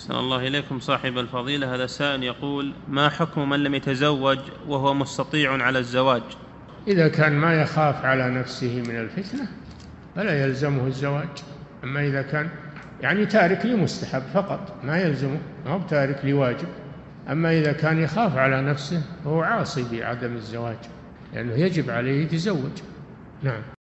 أحسن الله إليكم صاحب الفضيلة. هذا سائل يقول: ما حكم من لم يتزوج وهو مستطيع على الزواج؟ إذا كان ما يخاف على نفسه من الفتنة فلا يلزمه الزواج. أما إذا كان يعني تارك لمستحب فقط ما يلزمه، ما هو تارك لواجب. أما إذا كان يخاف على نفسه فهو عاصي بعدم الزواج، لأنه يعني يجب عليه يتزوج. نعم.